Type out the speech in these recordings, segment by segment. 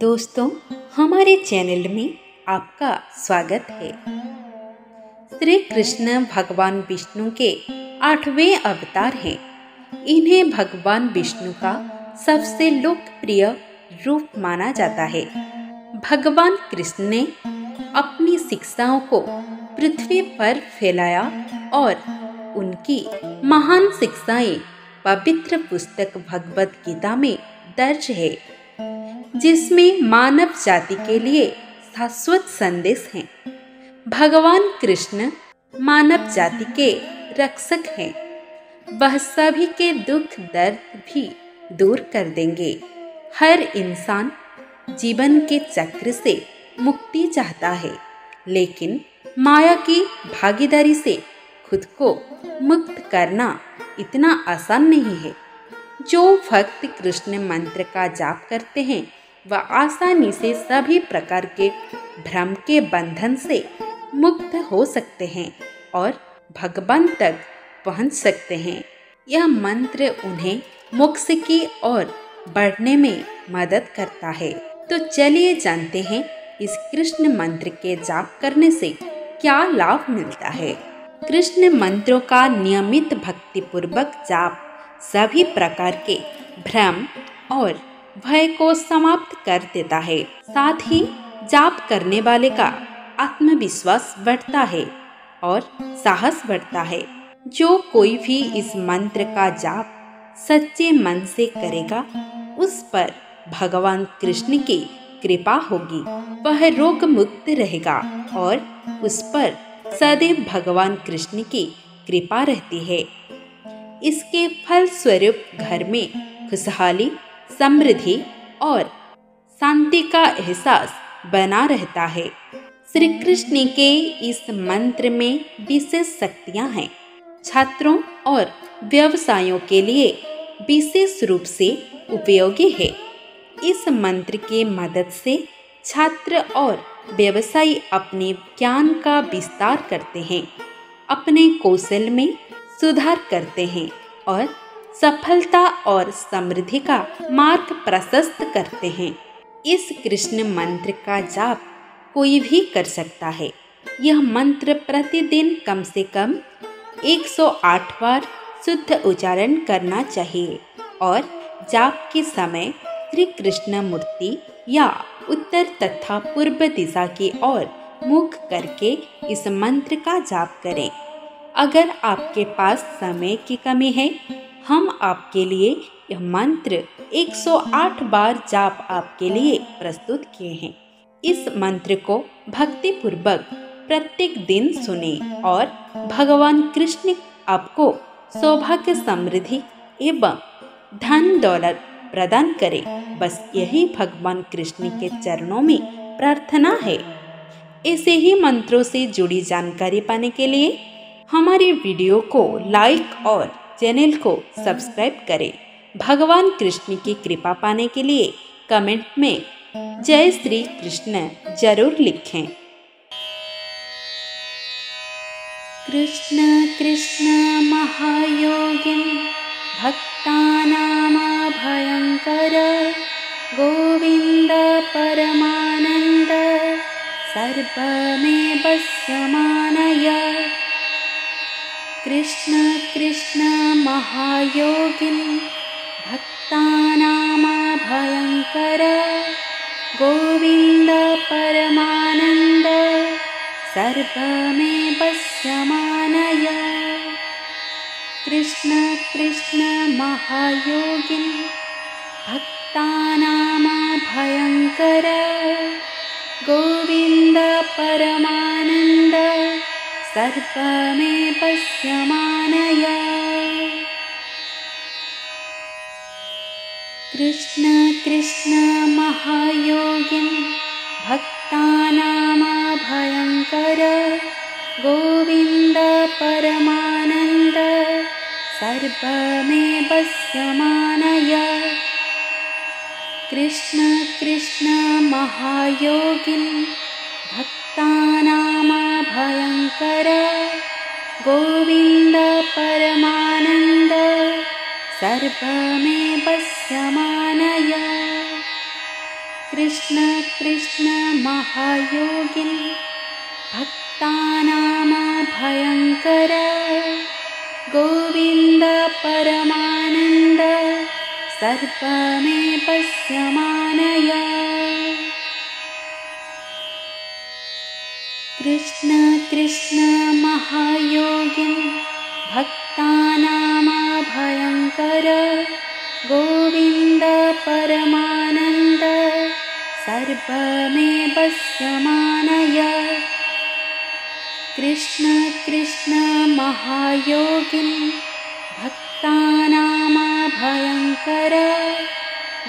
दोस्तों, हमारे चैनल में आपका स्वागत है। श्री कृष्ण भगवान विष्णु के 8वें अवतार हैं। इन्हें भगवान विष्णु का सबसे लोकप्रिय रूप माना जाता है। भगवान कृष्ण ने अपनी शिक्षाओं को पृथ्वी पर फैलाया और उनकी महान शिक्षाएं पवित्र पुस्तक भगवद गीता में दर्ज है, जिसमें मानव जाति के लिए शाश्वत संदेश हैं। भगवान कृष्ण मानव जाति के रक्षक हैं। वह सभी के दुख दर्द भी दूर कर देंगे। हर इंसान जीवन के चक्र से मुक्ति चाहता है, लेकिन माया की भागीदारी से खुद को मुक्त करना इतना आसान नहीं है। जो भक्त कृष्ण मंत्र का जाप करते हैं, वह आसानी से सभी प्रकार के भ्रम के बंधन से मुक्त हो सकते हैं और भगवान तक पहुंच सकते हैं। यह मंत्र उन्हें मोक्ष की ओर बढ़ने में मदद करता है। तो चलिए जानते हैं इस कृष्ण मंत्र के जाप करने से क्या लाभ मिलता है। कृष्ण मंत्रों का नियमित भक्ति पूर्वक जाप सभी प्रकार के भ्रम और भय को समाप्त कर देता है। साथ ही जाप करने वाले का आत्मविश्वास बढ़ता है और साहस बढ़ता है। जो कोई भी इस मंत्र का जाप सच्चे मन से करेगा, उस पर भगवान कृष्ण की कृपा होगी। वह रोग मुक्त रहेगा और उस पर सदैव भगवान कृष्ण की कृपा रहती है। इसके फल स्वरूप घर में खुशहाली, समृद्धि और शांति का एहसास बना रहता है। श्री कृष्ण के इस मंत्र में विशेष शक्तियाँ हैं। छात्रों और व्यवसायों के लिए विशेष रूप से उपयोगी है। इस मंत्र की मदद से छात्र और व्यवसायी अपने ज्ञान का विस्तार करते हैं, अपने कौशल में सुधार करते हैं और सफलता और समृद्धि का मार्ग प्रशस्त करते हैं। इस कृष्ण मंत्र का जाप कोई भी कर सकता है। यह मंत्र प्रतिदिन कम से कम 108 बार शुद्ध उच्चारण करना चाहिए और जाप के समय श्री कृष्ण मूर्ति या उत्तर तथा पूर्व दिशा की ओर मुख करके इस मंत्र का जाप करें। अगर आपके पास समय की कमी है, हम आपके लिए यह मंत्र 108 बार जाप आपके लिए प्रस्तुत किए हैं। इस मंत्र को भक्ति पूर्वक प्रत्येक दिन सुने और भगवान कृष्ण आपको सौभाग्य, समृद्धि एवं धन दौलत प्रदान करें। बस यही भगवान कृष्ण के चरणों में प्रार्थना है। ऐसे ही मंत्रों से जुड़ी जानकारी पाने के लिए हमारे वीडियो को लाइक और चैनल को सब्सक्राइब करें। भगवान कृष्ण की कृपा पाने के लिए कमेंट में जय श्री कृष्ण जरूर लिखें। कृष्ण कृष्ण महायोगिं भक्तानामभयंकर गोविंद परमानंद सर्वमेव स्यमानय। कृष्ण कृष्ण महायोगिं भक्तानामभयंकर गोविंद परमानंद सर्वमेव स्यमानय। कृष्ण कृष्ण महायोगिं भक्तानामभयंकर गोविंद परमानंद सर्वमेव स्यमानय। कृष्ण कृष्ण महायोगिं भक्तानामभयंकर गोविंद परमानंद सर्वमेव स्यमानय। कृष्ण कृष्ण महायोगिं भक्तानामभयंकर गोविंद परमानंद सर्वमेव स्यमानय। कृष्ण कृष्ण महायोगी भक्तानामभयंकर गोविंद परमानंद सर्वमेव पश्यमानय। कृष्ण कृष्ण महायोगी भक्तानामभयंकर गोविंद परमानंद सर्वमेव पश्यमानय। कृष्ण कृष्ण महायोगी भक्तानामभयंकर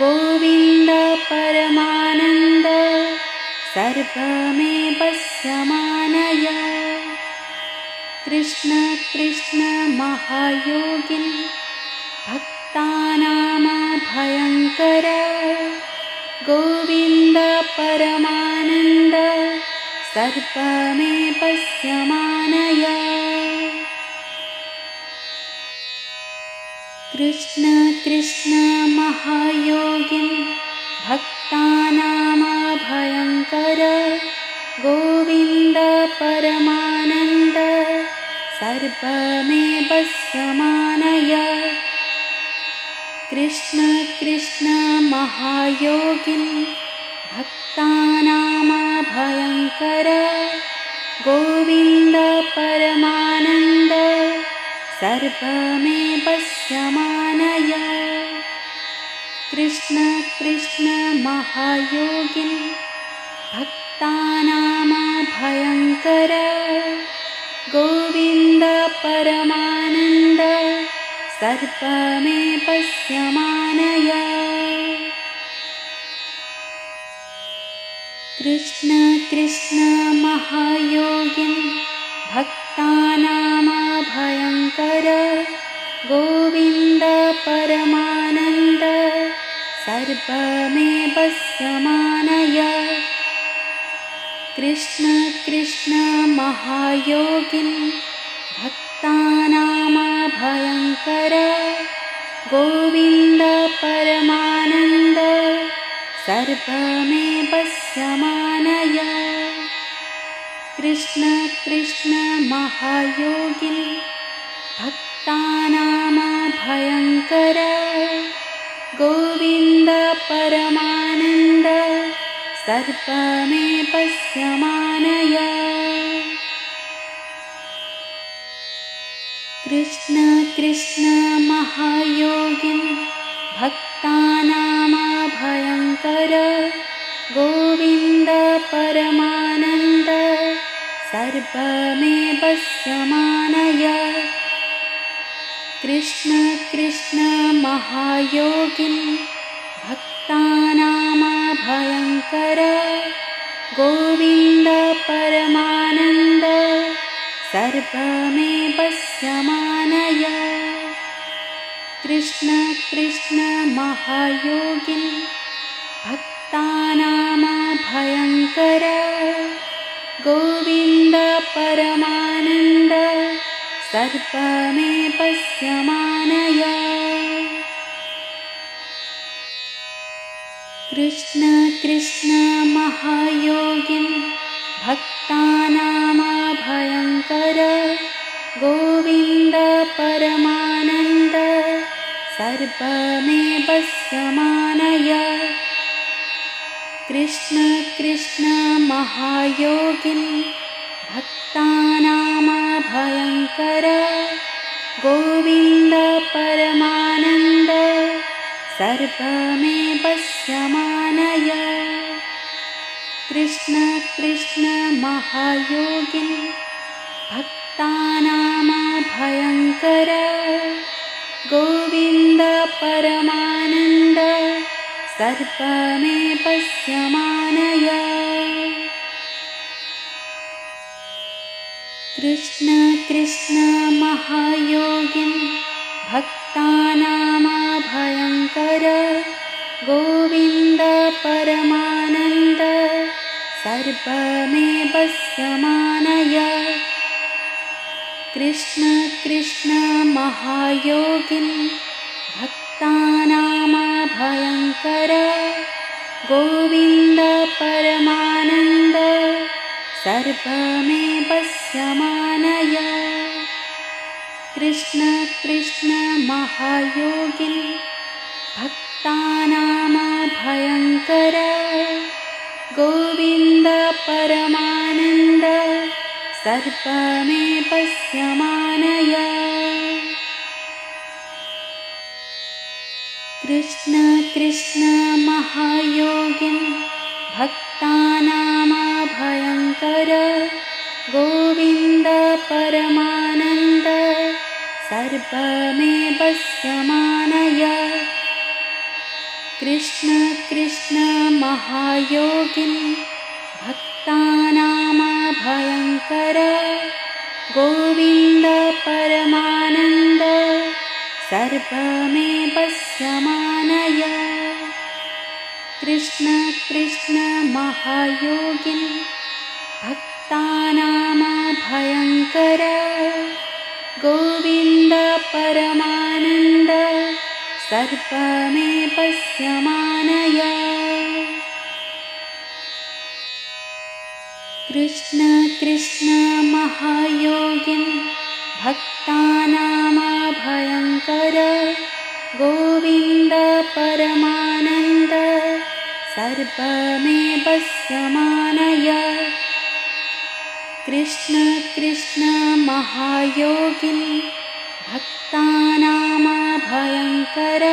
गोविंद परमानंद सर्वमेव पश्यमानय। कृष्ण कृष्ण महायोगी भक्तानामभयंकर गोविंद परमानंद सर्वमेव पश्यमानय। कृष्ण कृष्ण महायोगी भक्तानामभयंकर गोविंद परमानंद सर्वमेव पश्यमानय। कृष्ण कृष्ण महायोगी भक्तानामभयंकर गोविंद परमानंद सर्वमेव पश्यमानय। कृष्ण कृष्ण महायोगी भक्तानामभयंकर गोविंद परमानंद सर्वमेव पश्यमानय। कृष्ण कृष्ण महायोगी भक्तानामभयंकर गोविंद परमानंद सर्वमेव पश्यमानय। कृष्ण कृष्ण महायोगी भक्तानामभयंकर गोविंद परमानंद सर्वमेव पश्यमानय। कृष्ण कृष्ण महायोगी भक्तानामभयंकर गोविंद परमानंद सर्वमेव पश्यमानय। कृष्ण कृष्ण महायोगी भक्तानामभयंकर गोविंद परमानंद सर्वमेव पश्यमानय। कृष्ण कृष्ण महायोगी भक्तानामभयंकर गोविंद परमानंद सर्वमेव पश्यमानय। कृष्ण कृष्ण महायोगी भक्तानामभयंकर गोविंद परमानंद सर्वमेव पश्यमानय। कृष्ण कृष्ण महायोगी भक्तानामभयंकर गोविंद परमानंद सर्वमेव पश्यमानय। कृष्ण कृष्ण महायोगी भक्तानामभयंकर गोविंद परमानंद सर्वमेव पश्यमानय। कृष्ण कृष्ण महायोगी भक्तानामभयंकर गोविंद परमानंद सर्वमेव पश्यमानय। कृष्ण कृष्ण महायोगी भक्तानामभयंकर गोविंद परमानंद सर्वमेव पश्यमानय। कृष्ण कृष्ण महायोगी भक्तानामभयंकर गोविंद परमानंद सर्वमेव समानय। कृष्ण कृष्ण महायोगी भक्तानामभयंकर गोविंद परमानंद सर्वमेव समानय। कृष्ण कृष्ण महायोगिं भक्तानामभयंकर गोविंद परमानंद सर्वमेव समानय। कृष्ण कृष्ण महायोगिं भक्तानामभयंकर गोविंद परमानंद सर्वमेव समानय। कृष्ण कृष्ण महायोगिं भक्तानामभयंकर गोविंद परमानंद सर्वमेव समानय। कृष्ण कृष्ण महायोगिं भक्तानामभयंकर गोविंद परमानंद सर्वमेव समानय। कृष्ण कृष्ण महायोगिं भक्तानामभयंकर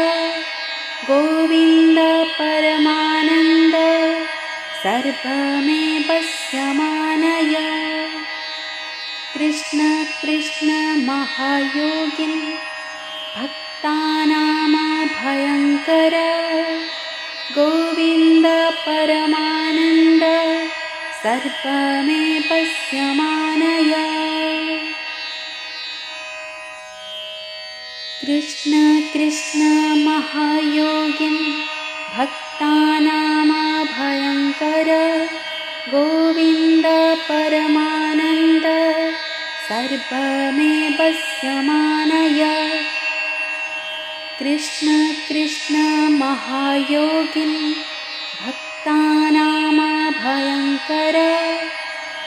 गोविंद परमानंद सर्वमेव समानय। कृष्ण कृष्ण महायोगिं भक्तानामभयंकर गोविंद परमानंद सर्वमेव समानय। कृष्ण कृष्ण महायोगिं भक्तानामभयंकर गोविंद परमानंद सर्वमेव समानय। कृष्ण कृष्ण महायोगिं भक्तानामभयंकर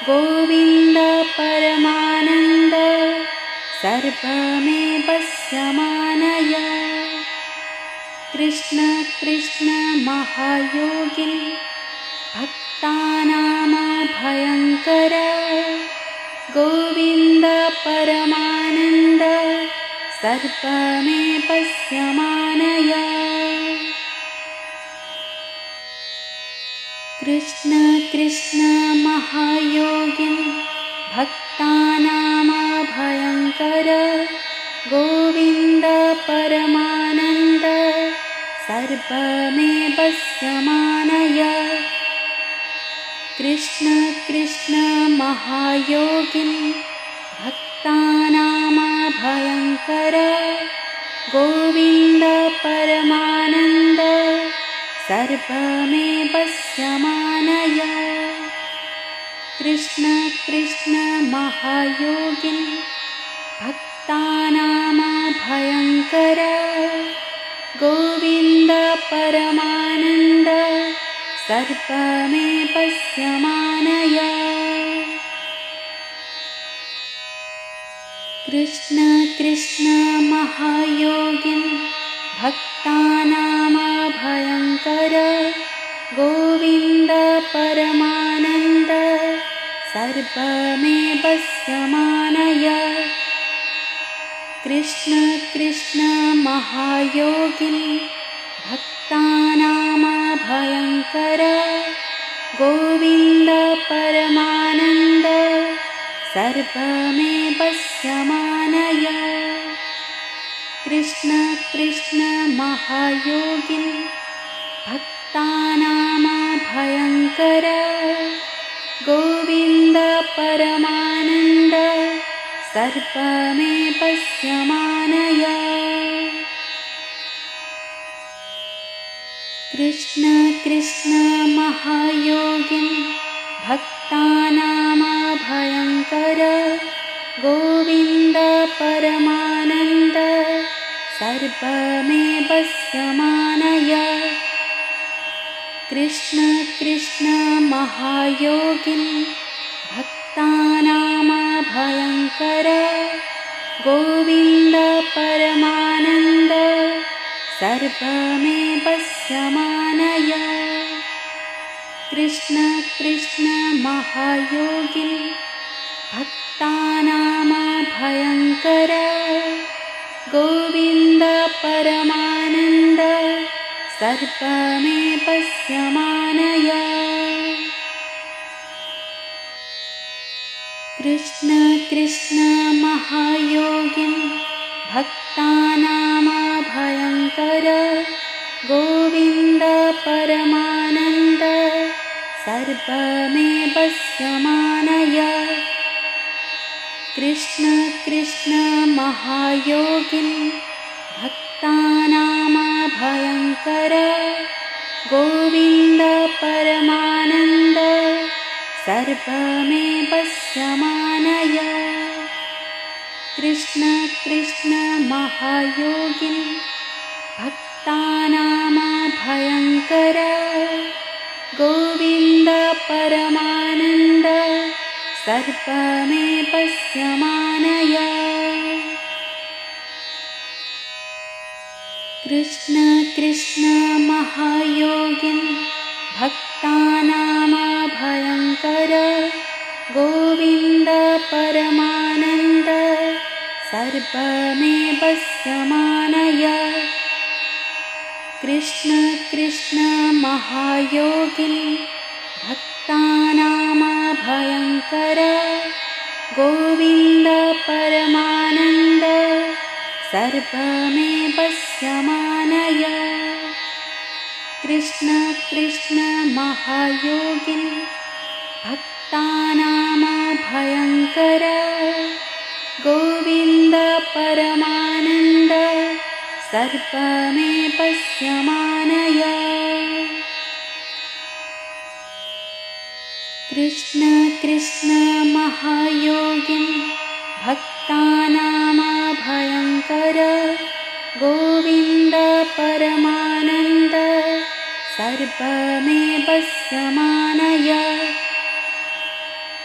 गोविंद परमानंद सर्वमेव समानय। कृष्ण कृष्ण महायोगिं भक्तानामभयंकर गोविंद परमानंद सर्वमेव समानय। कृष्ण कृष्ण महायोगिं भक्तानामभयंकर गोविंद परमानंद सर्वमेव समानय। कृष्ण कृष्ण महायोगिं भक्तानामभयंकर गोविंद परमानंद सर्वमेव समानय। कृष्ण कृष्ण महायोगिं भक्तानामभयंकर गोविंद परमानंद सर्वमेव समानय। कृष्ण कृष्ण महायोगिं भक्तानामभयंकर गोविंद परमानंद सर्वमेव समानय। कृष्ण कृष्ण महायोगिं भक्तानामभयंकर गोविंद परमानंद सर्वमेव समानय। कृष्ण कृष्ण महायोगिं भक्तानामभयंकर गोविंद परमानंद सर्वमेव समानय। कृष्ण कृष्ण महायोगिं भक्तानामभयंकर गोविंद परमानंद सर्वमेव समानय। कृष्ण कृष्ण महायोगिं भक्तानामभयंकर गोविंद परमानंद सर्वमेव समानय। कृष्ण कृष्ण महायोगिं भक्तानामभयंकर गोविंद परमानंद सर्वमेव समानय। कृष्ण कृष्ण महायोगिं भक्तानामभयंकर गोविंद परमानंद सर्वमेव समानय। कृष्ण कृष्ण महायोगिं भक्तानामभयंकर गोविंद परमानंद सर्वमेव समानय। कृष्ण कृष्ण महायोगिं भक्तानामभयंकर गोविंद परमानंद सर्वमेव समानय। कृष्ण कृष्ण महायोगिं भक्तानामभयंकर गोविंद परमानंद सर्वमेव समानय। कृष्ण कृष्ण महायोगिं भक्तानामभयंकर गोविंद परमानंद सर्वमेव समानय। कृष्ण कृष्ण महायोगिं भक्तानामभयंकर गोविंद परमानंद सर्वमेव समानय। कृष्ण कृष्ण महायोगिं भक्तानामभयंकर गोविंद परमानंद सर्वमेव समानय।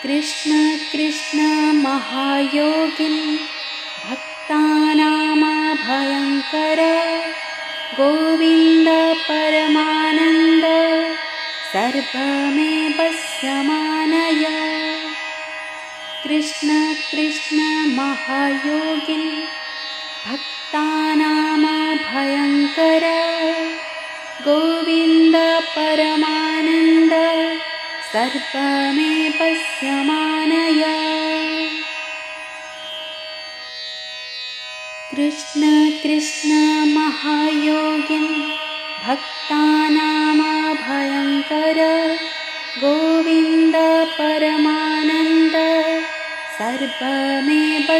कृष्ण कृष्ण महायोगिं भक्तानामभयंकर गोविंद परमानंद सर्वमेव समानय। कृष्ण कृष्ण महायोगिं भक्तानामभयंकर गोविंद परमानंद सर्वमेव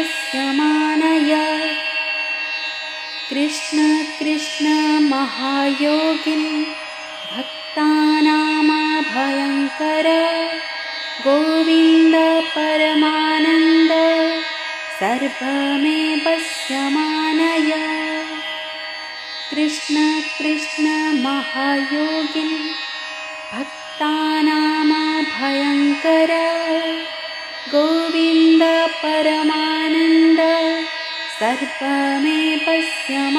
समानय। कृष्ण कृष्ण महायोगिं भक्तानामभयंकर गोविंद परमानंद सर्वमेव समानय। कृष्ण कृष्ण महायोगिं भक्तानामभयंकर गोविंद परमानंद सर्वमेव समानय। कृष्ण कृष्ण महायोगिं भक्तानामभयंकर गोविंद परमानंद सर्वमेव समानय।